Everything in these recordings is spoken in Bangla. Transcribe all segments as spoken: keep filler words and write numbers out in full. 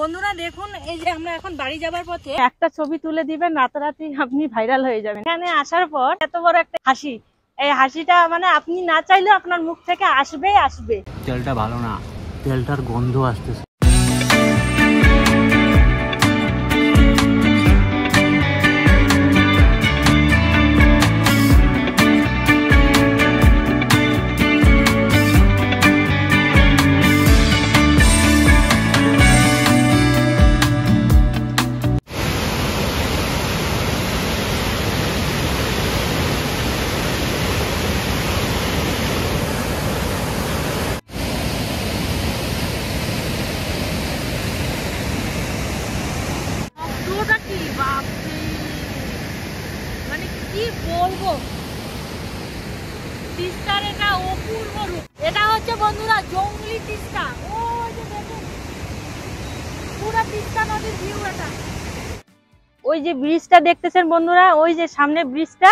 বন্ধুরা দেখুন এই যে আমরা এখন বাড়ি যাবার পথে একটা ছবি তুলে দিবেন রাতারাতি আপনি ভাইরাল হয়ে যাবেন। এখানে আসার পর এত বড় একটা হাসি, এই হাসিটা মানে আপনি না চাইলে আপনার মুখ থেকে আসবে আসবে। তেলটা ভালো না, তেলটার গন্ধ আসতেছে। তিস্তার এটা অপূর্ব রূপ, এটা হচ্ছে বন্ধুরা জঙ্গলি তিস্তা। ও যে দেখুন পুরো তিস্তা নদীর ভিউ, এটা ওই যে ব্রিজটা দেখতেছেন বন্ধুরা, ওই যে সামনে ব্রিজটা,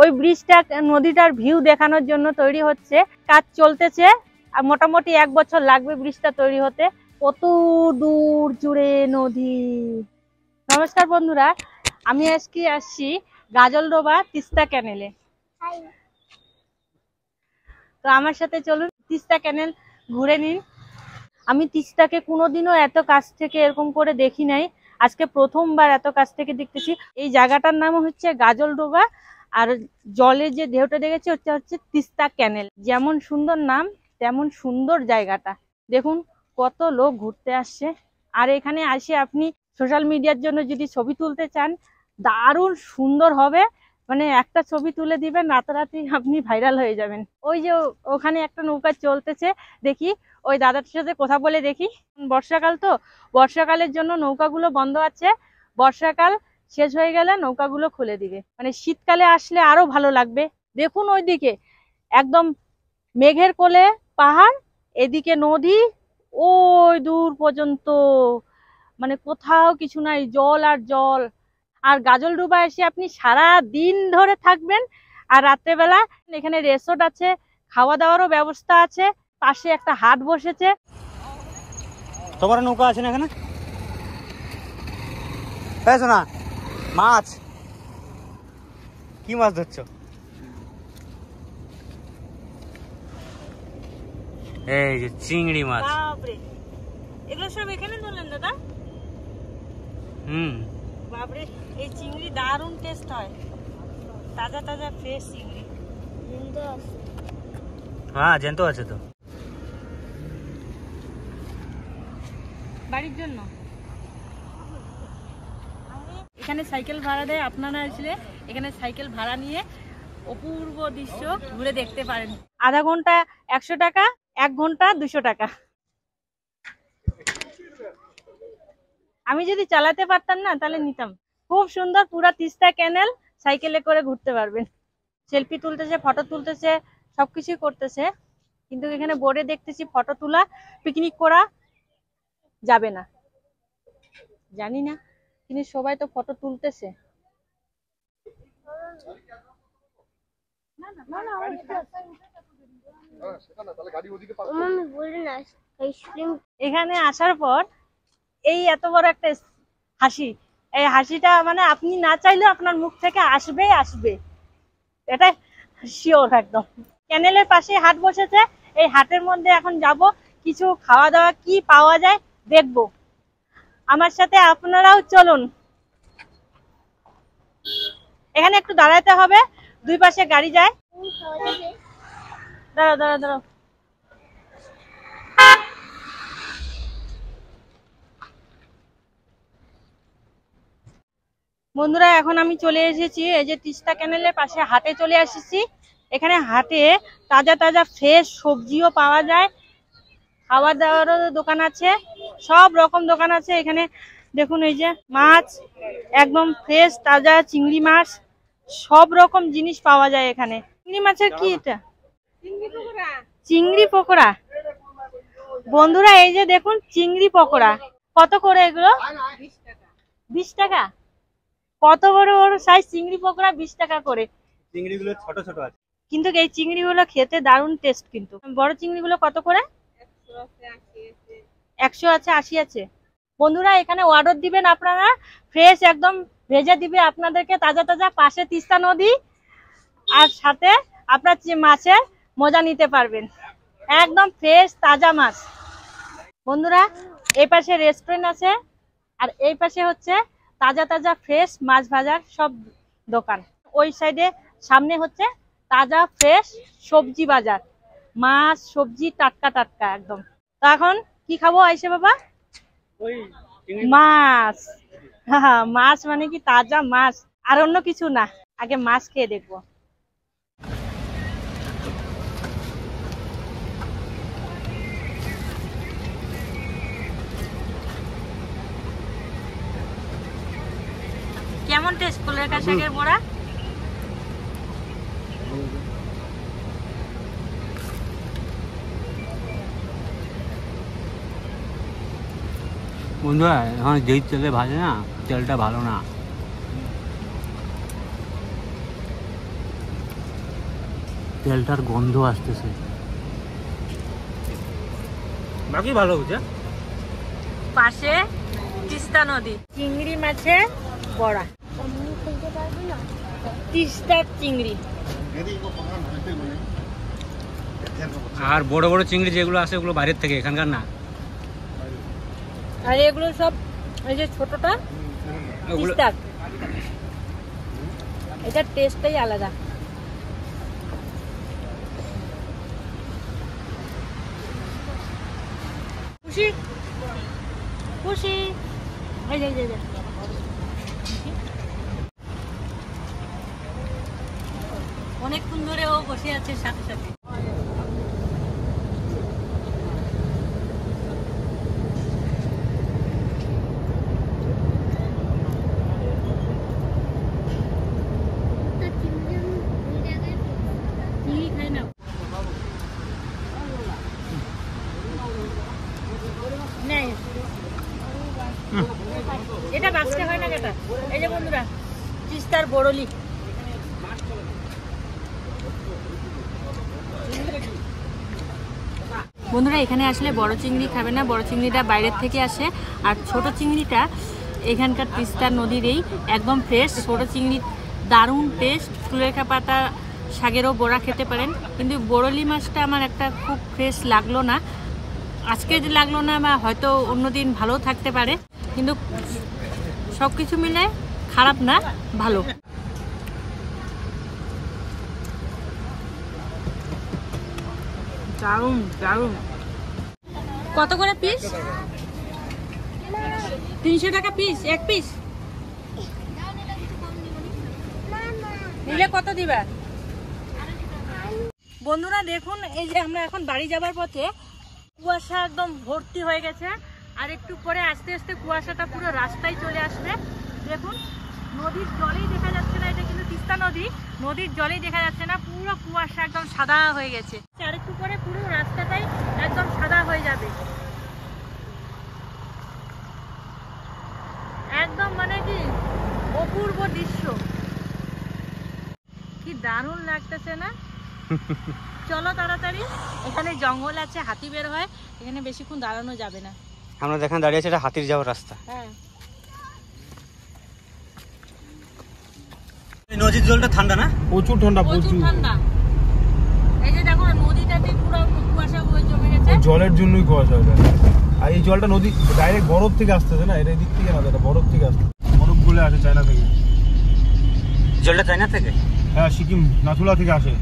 ওই ব্রিজটা নদীটার ভিউ দেখানোর জন্য তৈরি হচ্ছে, কাজ চলতেছে। আর মোটামুটি এক বছর লাগবে ব্রিজটা তৈরি হতে, কত দূর জুড়ে নদী। নমস্কার বন্ধুরা, আমি আজকে আসছি গাজলডোবা তিস্তা ক্যানেলে। তো আমার সাথে চলুন তিস্তা ক্যানেল ঘুরে নিন। আমি তিস্তাকে কোনোদিনও এত কাছ থেকে এরকম করে দেখি নাই, আজকে প্রথমবার এত কাছ থেকে দেখতেছি। এই জায়গাটার নাম হচ্ছে গাজলডোবা, আর জলে যে ঢেউটা দেখেছি ওটা হচ্ছে তিস্তা ক্যানেল। যেমন সুন্দর নাম তেমন সুন্দর জায়গাটা, দেখুন কত লোক ঘুরতে আসছে। আর এখানে আসে আপনি সোশ্যাল মিডিয়ার জন্য যদি ছবি তুলতে চান দারুণ সুন্দর হবে, মানে একটা ছবি তুলে দিবেন রাতারাতি আপনি ভাইরাল হয়ে যাবেন। ওই যে ওখানে একটা নৌকা চলতেছে, দেখি ওই দাদাটার সাথে কথা বলে দেখি। বর্ষাকাল তো, বর্ষাকালের জন্য নৌকাগুলো বন্ধ আছে, বর্ষাকাল শেষ হয়ে গেলে নৌকাগুলো খুলে দিবে, মানে শীতকালে আসলে আরো ভালো লাগবে। দেখুন ওইদিকে একদম মেঘের কোলে পাহাড়, এদিকে নদী ওই দূর পর্যন্ত, মানে কোথাও কিছু নাই, জল আর জল। আর গাজলডোবা এসে আপনি সারা দিন ধরে থাকবেন, আর রাত্রেবেলা এখানে রেসর্ট আছে, খাওয়া দাওয়ারও ব্যবস্থা আছে, পাশে একটা হাট বসেছে। তোমার নৌকা আছে না এখানে? পেয়েছো না মাছ? কি মাছ ধরছো? এই যে চিংড়ি মাছ। বাপরে, এগুলো সব এখানে ধরলেন দাদা? হুম। বাবরে, এই চিংড়ি দারুণ টেস্ট হয়, তাজা তাজা ফ্রেশ চিংড়ি। হ্যাঁ জ্যান্ত আছে তো। বাড়ির জন্য এখানে সাইকেল ভাড়া দেয়, আপনারা আসলে এখানে সাইকেল ভাড়া নিয়ে অপূর্ব দৃশ্য ঘুরে দেখতে পারেন। আধা ঘন্টা একশো টাকা, এক ঘন্টা দুশো টাকা। আমি যদি চালাতে পারতাম না তাহলে নিতাম। খুব সুন্দর পুরা তিস্তা ক্যানেল, সাইকেলে করে ঘুরতে পারবেন। সেলফি তুলতেছে, ফটো তুলতেছে, সবকিছু করতেছে, কিন্তু এখানে বোর্ডে দেখতেছি ফটো তোলা পিকনিক করা যাবে না, জানি না, কিন্তু সবাই তো ফটো তুলতেছে। এখানে আসার পর এই এত বড় একটা হাসি, এই হাসিটা মানে আপনি না চাইলেও আপনার মুখ থেকে আসবে আসবে, এটা শিওর একদম। ক্যানেলের পাশে হাট বসেছে, এই হাটের মধ্যে এখন যাব, কিছু খাওয়া দাওয়া কি পাওয়া যায় দেখব। আমার সাথে আপনারাও চলুন। এখানে একটু দাঁড়াতে হবে, দুই পাশে গাড়ি যায়। দাঁড়াও দাঁড়াও দাঁড়াও, বন্ধুরা এখন আমি চলে এসেছি এই যে তিস্তা ক্যানেলের পাশে হাটে চলে এসেছি। এখানে হাটে তাজা তাজা ফ্রেশ সবজিও পাওয়া যায়, খাওয়া দাওয়ারও দোকান আছে, সব রকম দোকান আছে এখানে। দেখুন এই যে মাছ, একদম ফ্রেশ তাজা চিংড়ি মাছ, সব রকম জিনিস পাওয়া যায় এখানে। চিংড়ি মাছের কি এটা? চিংড়ি পকোড়া। বন্ধুরা এই যে দেখুন চিংড়ি পকোড়া, কত করে এগুলো? বিশ টাকা। কত বড় বড় সাইজ চিংড়ি পকোড়া, বিশ টাকা করে। চিংড়িগুলো ছোট ছোট আছে, কিন্তু এই চিংড়িগুলো খেতে দারুণ টেস্ট। কিন্তু বড় চিংড়িগুলো কত করে? একশো আছে, আশি আছে। বন্ধুরা এখানে অর্ডার দিবেন আপনারা ফ্রেশ একদম ভেজে দিবে আপনাদেরকে তাজা তাজা পাশে তিস্তা নদী আর সাথে আপনারা মাছের মজা নিতে পারবেন একদম ফ্রেশ তাজা মাছ। বন্ধুরা এই পাশে রেস্টুরেন্ট আছে আর এই পাশে হচ্ছে তাজা তাজা ফ্রেশ মাছ ভাজার সব দোকান। ওই সাইডে সামনে হচ্ছে তাজা ফ্রেশ সবজি বাজার, মাছ সবজি টাটকা টাটকা একদম। তো এখন কি খাবো আইসে বাবা? ওই মাছ, হ্যাঁ মাছ মানে কি তাজা মাছ আর অন্য কিছু না, আগে মাছ খেয়ে দেখবো। কেমন টেস্ট কুলের কাশাকের বড়া? বন্ধুরা এখন যেই তেলে ভাজে না তেলটা ভালো না। তেলটার গন্ধ আসতেছে, বাকি ভালো হচ্ছে। পাশে তিস্তা নদী, চিংড়ি মাছে বড়া, তিস্তা চিংড়ি আর বড় বড় চিংড়ি যেগুলো আছে ওগুলো বাইরের থেকে, এখানকার না। আর এগুলো সব এই যে ছোটটা তিস্তা, এটা টেস্টটাই আলাদা। খুশি খুশি এই যে এই যে অনেকক্ষণ ধরে ও বসে আছে সাথে সাথে। এটা বাঁচতে হয় না কেটা। এই যে বন্ধুরা তিস্তার বড়লি, বন্ধুরা এখানে আসলে বড় চিংড়ি খাবে না, বড় চিংড়িটা বাইরের থেকে আসে। আর ছোট চিংড়িটা এখানকার তিস্তা নদীরই একদম ফ্রেশ ছোট চিংড়ি, দারুণ টেস্ট। কুলেখা পাতা শাকেরও বড়া খেতে পারেন, কিন্তু বড়লি মাছটা আমার একটা খুব ফ্রেশ লাগলো না, আজকে লাগলো না বা হয়তো অন্যদিন ভালো থাকতে পারে, কিন্তু সব কিছু মিলে খারাপ না, ভালো। দারুণ দারুণ। কত করে পিস? তিনশো টাকা পিস। এক পিস নিলে কত দিবা? বন্ধুরা দেখুন এই যে আমরা এখন বাড়ি যাবার পথে, কুয়াশা একদম ভর্তি হয়ে গেছে আর একটু পরে আস্তে আস্তে কুয়াশাটা পুরো রাস্তায় চলে আসবে। দেখুন নদীর জলেই দেখা যাচ্ছে না, এটা কিন্তু তিস্তা নদী, নদীর জলেই দেখা যাচ্ছে না, পুরো কুয়াশা একদম সাদা হয়ে গেছে। আর একটু পরে পুরো রাস্তাটাই একদম সাদা হয়ে যাবে, একদম মানে কি অপূর্ব দৃশ্য, কি দারুণ লাগতেছে না? চলো তাড়াতাড়ি, এখানে জঙ্গল আছে, হাতি বের হয়, এখানে বেশিক্ষণ দাঁড়ানো যাবে না। আমরা দেখেন দাঁড়িয়ে আছি, এটা হাতির যাওয়ার রাস্তা। হ্যাঁ নদীর জলটা ঠান্ডা না? প্রচুর ঠান্ডা, প্রচুর ঠান্ডা। এই যে দেখো নদীটাতে পুরো কুয়াশা হয়ে জমে গেছে, জলের জন্যই কুয়াশা হয়ে গেছে। আর এই জলটা নদী ডাইরেক্ট বরফ থেকে আসতেছে না, এটা এই দিক থেকে না, এটা বরফ থেকে আসছে, বরফ গুলো আসে চায়না থেকে। জলটা চায়না থেকে? হ্যাঁ সিকিম নাথুলা থেকে আসে,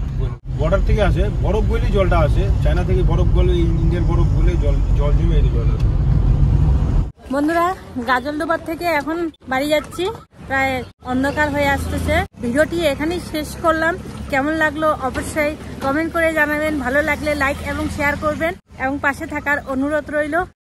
বর্ডার থেকে আসে, বরফ গলেই জলটা আসে চায়না থেকে, বরফ গলে ইন্ডিয়ার বরফ গলে জল জল জমে এই জল। বন্ধুরা গাজলডোবার থেকে এখন বাড়ি যাচ্ছি, প্রায় অন্ধকার হয়ে আসতেছে। ভিডিওটি এখানেই শেষ করলাম, কেমন লাগলো অবশ্যই কমেন্ট করে জানাবেন, ভালো লাগলে লাইক এবং শেয়ার করবেন এবং পাশে থাকার অনুরোধ রইল।